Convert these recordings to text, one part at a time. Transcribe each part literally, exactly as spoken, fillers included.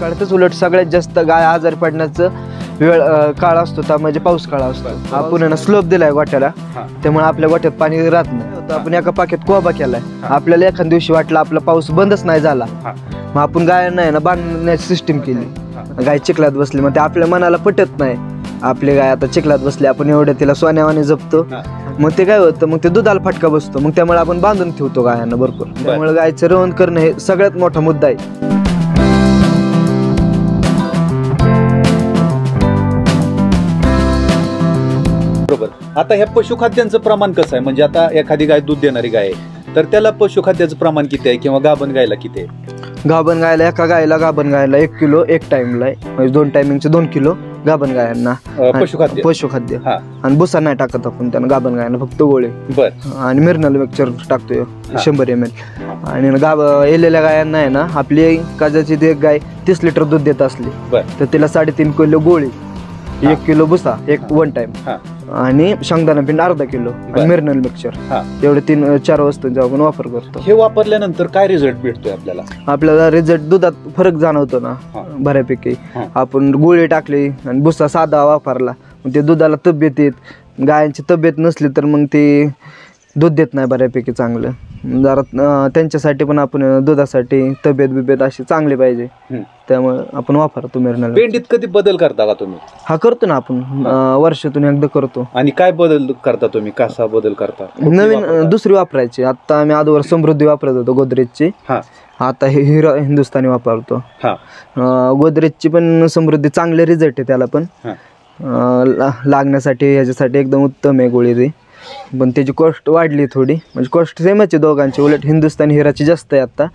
काळातच उलट सगळ्यात जास्त गाय आजारी पडण्याचं वेळ काळ असतो ता म्हणजे पाऊस काळ असतो। आपण स्लोप दिलाय गोठ्याला त्यामुळे आपल्या गोठ्यात पाणी राहत नाही। आपण एका पाकेत कोबा केलाय, आपल्याला एखाद दिवशी वाटला आपला पाऊस बंदच नाही झाला मग आपण गायांना आहे ना बांधण्याची सिस्टीम केली। गाय चिखलात बसली मग ते आपल्या मनाला पटत नाही। आपली गाय आता चिखलात बसली आपण एवढे तिला सोन्यावाने जपतो मग ते काय होतं मग ते दुधाला फटका बसतो मग त्यामुळे आपण बांधून ठेवतो गायांना भरपूर। त्यामुळे गायचं रवण करणं हे सगळ्यात मोठा मुद्दा आहे। बरोबर। आता ह्या पशुखाद्यांचं प्रमाण कसं आहे म्हणजे आता एखादी गाय दूध देणारी गाय तर त्याला पशुखाद्याचं प्रमाण किती आहे किंवा गाभण गायला किती आहे? गाभण गायला एका गायला गाभण गायला एक किलो एक टाइमला आहे म्हणजे दोन टाइमिंगचे दोन किलो गाभण गायांना पशुखाद्य पशुखाद्य आणि भुसा नाही टाकत आपण त्यांना गाभण गायांना फक्त गोळे आणि मिनरल मिक्सचर टाकतोय शंभर एम एल। आणि गाभ येलेल्या गायांना आहे ना आपली काजाची एक गाय तीस लिटर दूध देत असली तर तिला साडेतीन किलो गोळी एक किलो भुसा एक वन टाइम आणि शेंगदाणा पिंड अर्धा किलो मिनरल मिक्सचर एवढे तीन चार वस्तूंचा आपण वापर करतो। हे वापरल्यानंतर काय रिझल्ट भेटतोय आपल्याला? आपल्याला रिझल्ट दुधात फरक जाणवतो ना बऱ्यापैकी। आपण गुळे टाकले आणि भुसा साधा वापरला ते दुधाला तब्येतीत गायांची तब्येत नसली तर मग ते दूध देत नाही बऱ्यापैकी चांगलं। जरा त्यांच्यासाठी पण आपण दुधासाठी तब्येत बिब्येत अशी चांगली पाहिजे त्यामुळे आपण वापरतो मिनरल। पेंडीत कधी बदल करता का तुम्ही? हा करतो ना आपण वर्षातून एकदा करतो। आणि काय बदल करता तुम्ही? कसा बदल करता? नवीन दुसरी वापरायची। आता आम्ही आधीवर समृद्धी वापरत होतो गोदरेजची, आता हे हिरो हिंदुस्थानी वापरतो। गोदरेजची पण समृद्धी चांगले रिझल्ट आहे त्याला पण लागण्यासाठी ह्याच्यासाठी एकदम उत्तम आहे गोळी ती। पण त्याची कॉस्ट वाढली थोडी म्हणजे कॉस्ट सेमच आहे दोघांची उलट हिंदुस्थानी हिराची जास्त आहे आता।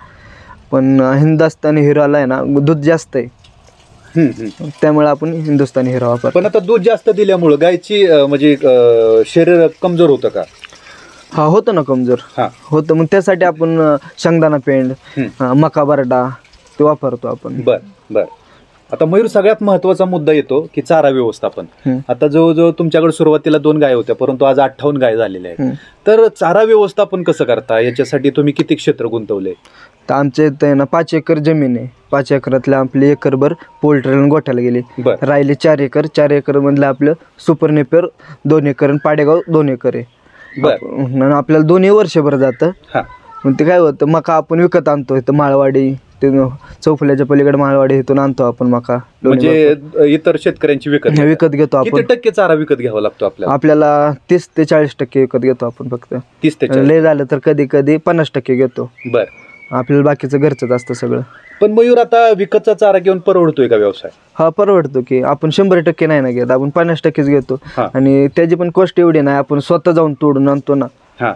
पण हिंदुस्थानी हिराला आहे ना दूध जास्त आहे त्यामुळे आपण हिंदुस्थानी हिरा वापरतो। पण आता दूध जास्त दिल्यामुळे गायची म्हणजे शरीर कमजोर होतं का? हा होतं ना कमजोर होतं मग त्यासाठी आपण शेंगदाणा पेंड मका बरडा ते वापरतो आपण। बर बर। आता मयूर सगळ्यात महत्त्वाचा मुद्दा येतो की चारा व्यवस्थापन। आता जो जो तुमच्याकडे सुरुवातीला दोन गाय होत्या परंतु आज अठ्ठावन्न गाय झालेल्या आहेत तर चारा व्यवस्थापन कसं करता? याच्यासाठी तुम्ही किती क्षेत्र गुंतवले? तर आमच्या इथे ना पाच एकर जमीन आहे। पाच एकरातल्या आपली एकरभर पोल्ट्रीला गोठ्याला गेली राहिले चार एकर। चार एकर मधलं आपलं सुपरनेपर दोन एकर आणि पाडेगाव दोन एकर आहे। आपल्याला दोन्ही वर्षभर जातं मग ते काय होतं मका आपण विकत आणतो इथं माळवाडी ते चौफल्याच्या पलीकडे माळवाडी इथून आणतो आपण मका म्हणजे इतर शेतकऱ्यांची विकत विकत घेतो आपण। किती टक्के चारा विकत घ्यावा लागतो आपल्याला? आपल्याला तीस ते चाळीस टक्के विकत घेतो आपण फक्त तीस ते चाळीस लय झालं तर कधी कधी पन्नास टक्के घेतो। बर। आपल्याला बाकीचं घरचंच असतं सगळं। पण मयूर आता विकतचा चारा घेऊन परवडतोय का व्यवसाय? हा परवडतो की। आपण शंभर टक्के नाही ना घेत आपण पन्नास टक्केच घेतो आणि त्याची पण कॉस्ट एवढी नाही आपण स्वतः जाऊन तोडून आणतो ना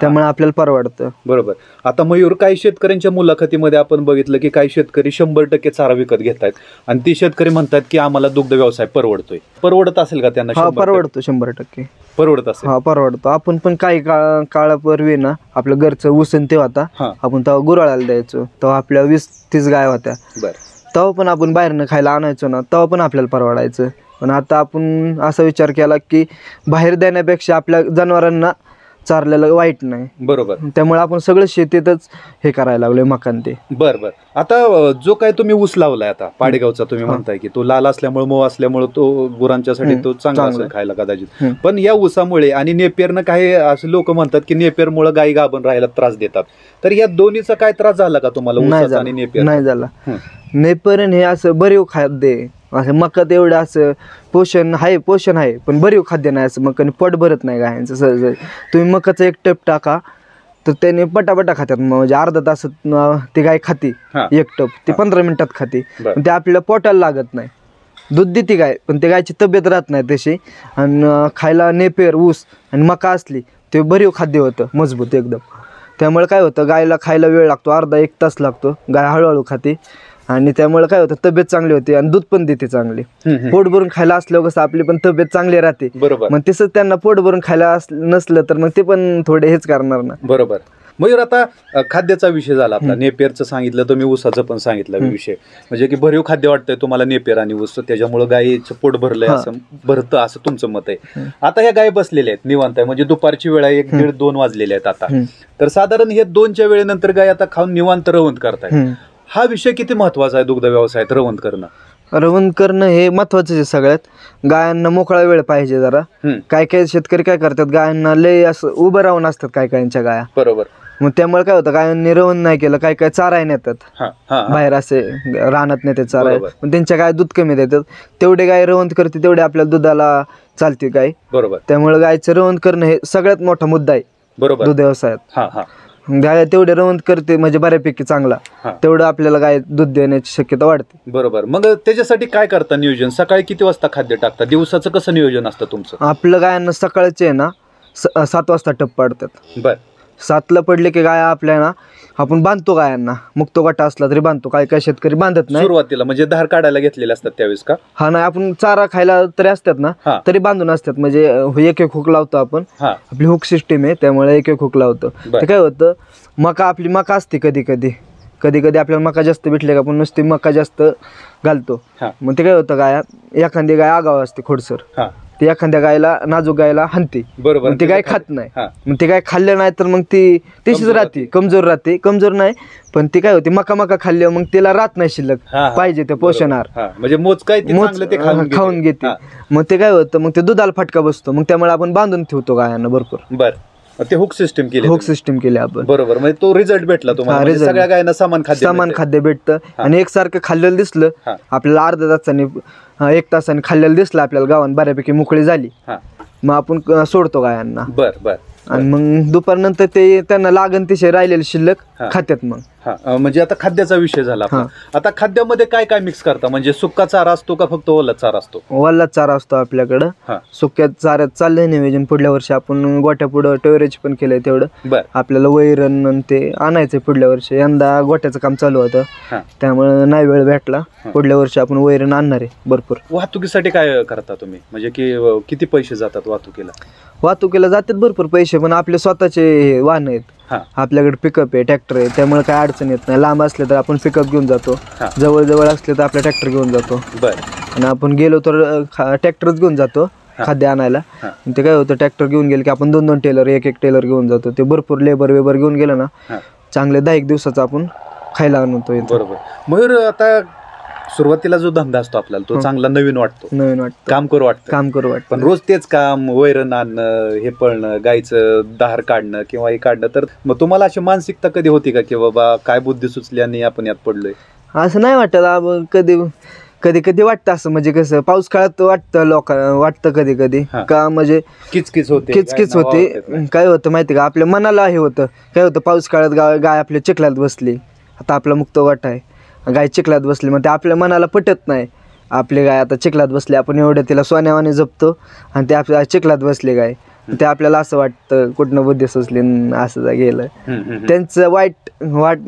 त्यामुळे आपल्याला परवडतं। बरोबर। आता मयूर काही शेतकऱ्यांच्या मुलाखतीमध्ये आपण बघितलं की काही शेतकरी शंभर टक्के चारा विकत घेतात आणि ती शेतकरी म्हणतात की आम्हाला दुग्ध व्यवसाय परवडतोय। परवडत असेल का त्यांना? परवडतो शंभर टक्के परवडत असेल। हा परवडतो। आपण पण काही काळ काळापूर्वी ना आपलं घरचं उसन तेव्हा आता आपण तेव्हा गुराळाला द्यायचो तेव्हा आपल्या वीस तीस गाय होत्या तेव्हा पण आपण बाहेरनं खायला आणायचो ना तेव्हा पण आपल्याला परवडायचं। पण आता आपण असा विचार केला की बाहेर देण्यापेक्षा आपल्या जनावरांना चारलेलं वाईट नाही। बरोबर। त्यामुळे आपण सगळं शेतीतच हे करायला लागलोय मकान ते। बर बर। आता जो काय तुम्ही ऊस लावलाय आता पाडेगावचा तुम्ही म्हणताय की तो लाल असल्यामुळे मऊ असल्यामुळे तो गुरांच्यासाठी तो चांगला असेल खायला कदाचित। पण या ऊसामुळे आणि नेपियरनं काही असे लोक म्हणतात की नेपियरमुळे गायी गाभण राहायला त्रास देतात तर या दोन्हीचा काय त्रास झाला का तुम्हाला? ऊसाचा आणि नेपियर नाही झाला। नेपियरन हे असं बरीव खाद्य असं मकात एवढं असं पोषण आहे पोषण आहे पण बरीव खाद्य नाही असं मकाने पट भरत नाही गायांचं सहज। तुम्ही मकाचा एक टप टाका तर त्याने पटापटा खातात म्हणजे अर्धा तासात ते गाय खाती एक टप ते पंधरा मिनिटात खाती ते आपल्याला पोटाला लागत नाही। दूध देते गाय पण ते गायची तब्येत राहत नाही तशी आणि खायला नेपियर ऊस आणि मका असली ते बरीव खाद्य होतं मजबूत एकदम त्यामुळे काय होतं गायला खायला वेळ लागतो अर्धा एक तास लागतो गाय हळूहळू खाते आणि त्यामुळे काय होतं तब्येत चांगली होते आणि दूध पण देते चांगली। पोट भरून खायला असल्यावर कसं आपली पण तब्येत चांगली राहते। बरोबर। मग तसंच त्यांना पोट भरून खायला नसलं तर मग ते पण थोडे हेच करणार ना। बरोबर। मयूर आता खाद्याचा विषय झाला आपला नेपियरचं सांगितलं तुम्ही ऊसाचं पण सांगितलं विषय म्हणजे की भरीव खाद्य वाटतंय तुम्हाला नेपियर आणि ऊस त्याच्यामुळे गायीचं पोट भरलंय असं भरतं असं तुमचं मत आहे। आता ह्या गाय बसलेल्या आहेत निवांत म्हणजे दुपारची वेळ आहे एक दीड दोन वाजलेल्या आहेत आता तर साधारण हे दोनच्या वेळेनंतर गाय आता खाऊन निवांत रवंथ करतायत हा विषय किती महत्वाचा आहे दुग्ध व्यवसायात? रवंथ करणं रवंथ करणं हे महत्वाचं आहे सगळ्यात. गायांना मोकळा वेळ पाहिजे जरा. काय काय शेतकरी काय करतात, गायांना लय असं उभं राहून असतात काय काहींच्या गाया, बरोबर. मग त्यामुळे काय होतं, गायांनी रवण नाही केलं, काय काय चाराय नेतात बाहेर, असे राहत नाही ते चाराय, पण त्यांच्या गाय दूध कमी देतात. तेवढे गाय रवंथ करते तेवढे आपल्या दुधाला चालते गाय, बरोबर. त्यामुळे गायचं रवंथ करणं हे सगळ्यात मोठा मुद्दा आहे, बरोबर, दूध व्यवसायात. गाय तेवढे रवंथ करते म्हणजे बऱ्यापैकी चांगला, तेवढं आपल्याला गाय दूध देण्याची शक्यता वाढते, बरोबर. मग त्याच्यासाठी काय करता नियोजन? सकाळी किती वाजता खाद्य टाकता? दिवसाचं कसं नियोजन असतं तुमचं? आपलं गायांना सकाळचे ना सात वाजता टप पाडतात. बर, सातला पडले की गाय आपल्याला आपण बांधतो गायांना, मुक्त वाटा असला तरी बांधतो. काय काय शेतकरी बांधत नाही सुरुवातीला, म्हणजे धार काढायला घेतलेले असतात त्यावेळेस का? हा नाही, आपण चारा खायला तरी असतात ना, तरी बांधून असतात. म्हणजे एक एक हुक लावतो आपण, आपली हुक सिस्टीम आहे, त्यामुळे एक एक हुक लावतो. ते काय होतं, मका आपली मका असते, कधी कधी कधी कधी आपल्याला मका जास्त भेटले का आपण नुसती मका जास्त घालतो. मग ते काय होतं, गाया एखादी गाय आगाव असते खोडसर, ती एखाद्या गायला नाजूक गायला हानते, बरोबर. ती गाय खात नाही, मग ती गाय खाल्लं नाही तर मग ती तशीच राहते, कमजोर राहते. कमजोर नाही पण ती काय होती, मका मका खाल्ली मग तिला राहत नाही शिल्लक पाहिजे ते पोषण आहार, म्हणजे मोज काय खाऊन घेते. मग ते काय होतं, मग ते दुधाला फटका बसतो. मग त्यामुळे आपण बांधून ठेवतो गायांना भरपूर. बरं, ते हुक सिस्टीम केली, हुक सिस्टीम केली आपण, बरोबर. म्हणजे तो रिझल्ट भेटला तुम्हाला, सगळ्या गायांना समान खाद्य समान खाद्य भेटतं. आणि एकसारखं खाल्लेलं दिसलं आपल्याला, अर्धा तासाने एक तासाने खाल्लेलं दिसलं आपल्याला, गावात बऱ्यापैकी मोकळी झाली, मग आपण सोडतो गायांना. बर बर. आणि मग दुपारनंतर ते त्यांना लागण तिशे राहिलेले शिल्लक खात्यात. मग म्हणजे आता खाद्याचा विषय झाला. आता खाद्यामध्ये काय काय मिक्स करता? म्हणजे सुक्का चारा असतो का फक्त ओला चारा असतो? ओला चारा असतो आपल्याकडं. सुक्या चाऱ्यात चाललंय नियोजन, पुढल्या वर्षी आपण गोट्या पुढं टोरेज पण केलंय, तेवढं आपल्याला वैरण ते आणायचंय पुढल्या वर्षी. यंदा गोट्याचं काम चालू होतं त्यामुळे नाही वेळ भेटला, पुढल्या वर्षी आपण वैरण आणणार आहे भरपूर. वाहतुकीसाठी काय करता तुम्ही? म्हणजे की किती पैसे जातात वाहतुकीला? वाहतुकीला जातात भरपूर पैसे, पण आपले स्वतःचे वाहन आहेत आपल्याकडे, पिकअप आहे, ट्रॅक्टर आहे, त्यामुळे काय अडचण येत नाही. लांब असले तर आपण पिकअप घेऊन जातो, जवळ जवळ असले तर आपला ट्रॅक्टर घेऊन जातो. आणि आपण गेलो तर ट्रॅक्टरच घेऊन जातो खाद्य आणायला. ते काय होतं, ट्रॅक्टर घेऊन गेले की आपण दोन दोन टेलर एक एक टेलर घेऊन जातो, ते भरपूर लेबर वेबर घेऊन गेलं ना चांगले दहा एक दिवसाचा आपण खायला आणतो, बरोबर. मयूर, आता सुरुवातीला जो धंदा असतो आपल्याला तो चांगला नवीन वाटतो, नवीन वाटतो, काम करू वाटतं, काम करू वाटतं. पण रोज तेच काम, वैरण आणणं, हे पळणं, गायचं दार काढणं किंवा हे काढणं, तर मग तुम्हाला अशी मानसिकता कधी होती का की बाबा काय बुद्धी सुचली आणि आपण यात पडलोय? असं नाही वाटत कधी, कधी कधी वाटतं असं. म्हणजे कसं पाऊस काळात वाटतं लोकांना, वाटतं कधी कधी का म्हणजे किचकिच होते, किचकिच होते. काय होतं माहिती का, आपल्या मनाला हे होतं. काय होतं, पाऊस काळात गाय गाय आपल्या चिखलात बसली, आता आपला मुक्त वाटा आहे, गाय चिखलात बसली, मग ते आपल्या मनाला पटत नाही. आपली गाय आता चिखलात बसली, आपण एवढं तिला सोन्यावाने जपतो आणि ते आपल्या चिखलात बसली गाय, ते आपल्याला असं वाटतं कुठनं बुद्धी सुचली असं गेलं. त्यांचं वाईट वाट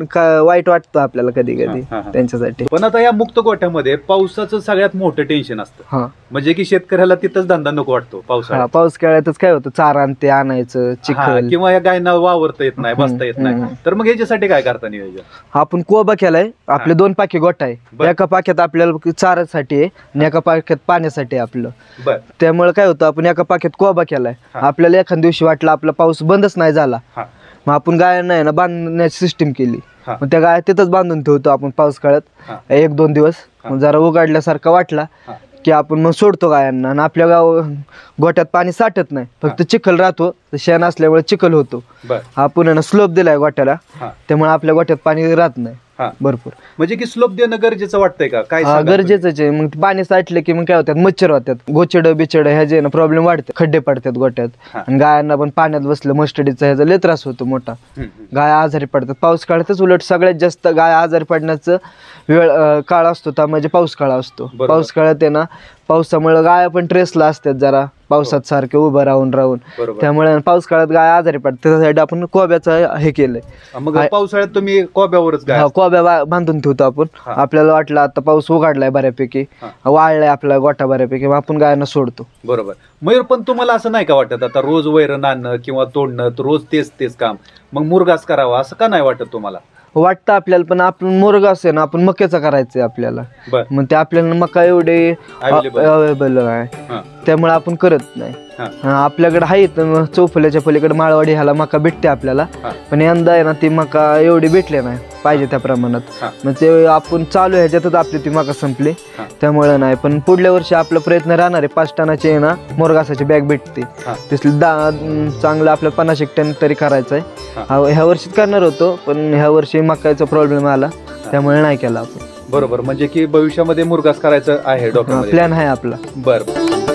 वाईट वाटतं आपल्याला कधी कधी त्यांच्यासाठी. पण आता या मुक्त गोठ्यामध्ये पावसाचं सगळ्यात मोठं टेन्शन असतं, म्हणजे की शेतकऱ्याला तिथंच धंदा नको वाटतो पावसाळा. पाऊस काळातच काय होतं, चारा ते आणायचं चिखल, किंवा या गायना वावरता येत नाही, बसता येत नाही. तर मग याच्यासाठी काय करता नियोजन? आपण कोबा केलाय, आपले दोन पाके गोठा आहे, एका पाक्यात आपल्याला चारासाठी आणि एका पाक्यात पाण्यासाठी आपलं. त्यामुळे काय होतं, आपण एका पाक्यात कोबा केलाय, आपल्याला एखाद्या दिवशी वाटला आपला पाऊस बंदच नाही झाला, मग आपण गायांना आहे ना बांधण्याची सिस्टीम केली, मग त्या गाया तिथंच बांधून ठेवतो आपण पाऊस काळात एक दोन दिवस. जरा उघडल्यासारखा वाटला की आपण मग सोडतो गायांना. आणि आपल्या गाव गोठ्यात पाणी साठत नाही, फक्त चिखल राहतो, शेण असल्यामुळे चिखल होतो. आपण ना स्लोप दिलाय गोठ्याला, त्यामुळे आपल्या गोठ्यात पाणी राहत नाही भरपूर. म्हणजे की स्लोप देणं गरजेचं वाटतंय का? काय गरजेचंच आहे. मग पाणी साठले की मग काय होतात, मच्छर होतात, गोचड बिचड ह्याचे ना प्रॉब्लेम वाढतात, खड्डे पडतात गोठ्यात. आणि गायांना पण पाण्यात बसलं मस्टडीचा ह्याचा लय त्रास होतो मोठा, गाय आजारी पडतात पाऊस काळातच. उलट सगळ्यात जास्त गाय आजारी पडण्याचं वेळ काळ असतो त्या म्हणजे पाऊस काळ असतो. पाऊस काळात आहे ना पावसामुळे गाया पण ट्रेसला असतात जरा, पावसात सारखे उभं राहून राहून, त्यामुळे पाऊस काळात गाय आजारी पडतात. त्यासाठी आपण कोब्याचं हे केलंय. मग पावसाळ्यात तुम्ही कोब्यावरच कोब्या बांधून ठेवतो आपण. आपल्याला वाटलं आता पाऊस उघडलाय बऱ्यापैकी, वाळलाय आपला गोठा बऱ्यापैकी, आपण गायांना सोडतो, बरोबर. मयूर, पण तुम्हाला असं नाही का वाटत आता रोज वैरण आणणं किंवा तोडणं, रोज तेच तेच काम, मग मुरगास करावा असं का नाही वाटत तुम्हाला? वाटतं आपल्याला, पण आपण मुरगास आहे ना आपण मक्याचा करायचंय आपल्याला, मग ते आपल्याला मका एवढे अवेलेबल आहे त्यामुळे आपण करत नाही। आपल्याकडे आहेत चौफुल्याच्या पलीकडे माळवाडी ह्याला मका भेटते आपल्याला, पण यंदा आहे ना ती मका एवढी भेटले नाही पाहिजे त्या प्रमाणात। म्हणजे आपण चालू ह्याच्यातच आपली ती मका संपली त्यामुळे नाही, पण पुढल्या वर्षी आपला प्रयत्न राहणार आहे। पाच टनाचे आहे ना मोरगासाची बॅग भेटते तिथली चांगलं आपल्याला पन्नास एक टन तरी करायचं आहे। ह्या वर्षीच करणार होतो पण ह्या वर्षी मकाचा प्रॉब्लेम आला त्यामुळे नाही केला आपण। बरोबर, म्हणजे की भविष्यामध्ये मुरगास करायचं आहे, डॉक्टर प्लॅन आहे आपला। बरोबर।